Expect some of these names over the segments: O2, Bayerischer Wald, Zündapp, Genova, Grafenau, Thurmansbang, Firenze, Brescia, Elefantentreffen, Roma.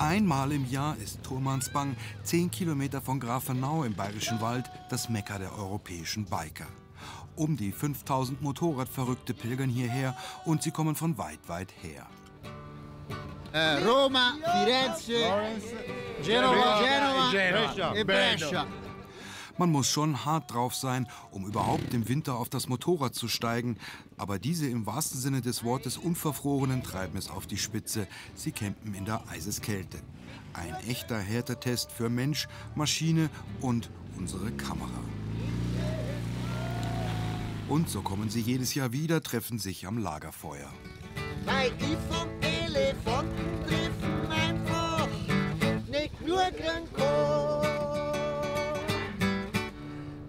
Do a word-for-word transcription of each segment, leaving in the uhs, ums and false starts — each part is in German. Einmal im Jahr ist Thurmansbang, zehn Kilometer von Grafenau im Bayerischen Wald, das Mekka der europäischen Biker. Um die fünftausend Motorradverrückte pilgern hierher und sie kommen von weit, weit her. Äh, Roma, Firenze, Genova, Genova, Genova, Brescia. Man muss schon hart drauf sein, um überhaupt im Winter auf das Motorrad zu steigen. Aber diese im wahrsten Sinne des Wortes Unverfrorenen treiben es auf die Spitze. Sie campen in der Eiseskälte. Ein echter Härtetest für Mensch, Maschine und unsere Kamera. Und so kommen sie jedes Jahr wieder, treffen sich am Lagerfeuer. Weil die vom Elefantentreffen einfach nicht nur Grünkohl.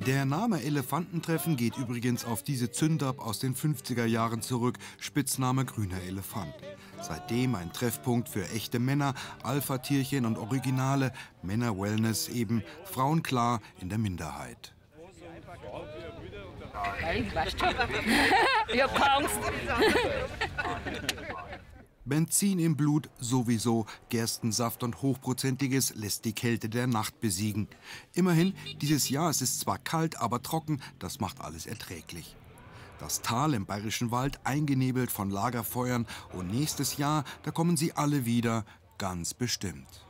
Der Name Elefantentreffen geht übrigens auf diese Zündapp aus den fünfziger Jahren zurück, Spitzname grüner Elefant. Seitdem ein Treffpunkt für echte Männer, Alpha-Tierchen und Originale, Männer-Wellness eben, Frauen klar in der Minderheit. Ich weiß schon. Ich hab keine Angst. Benzin im Blut sowieso, Gerstensaft und Hochprozentiges lässt die Kälte der Nacht besiegen. Immerhin, dieses Jahr es ist zwar kalt, aber trocken, das macht alles erträglich. Das Tal im Bayerischen Wald eingenebelt von Lagerfeuern und nächstes Jahr, da kommen sie alle wieder, ganz bestimmt.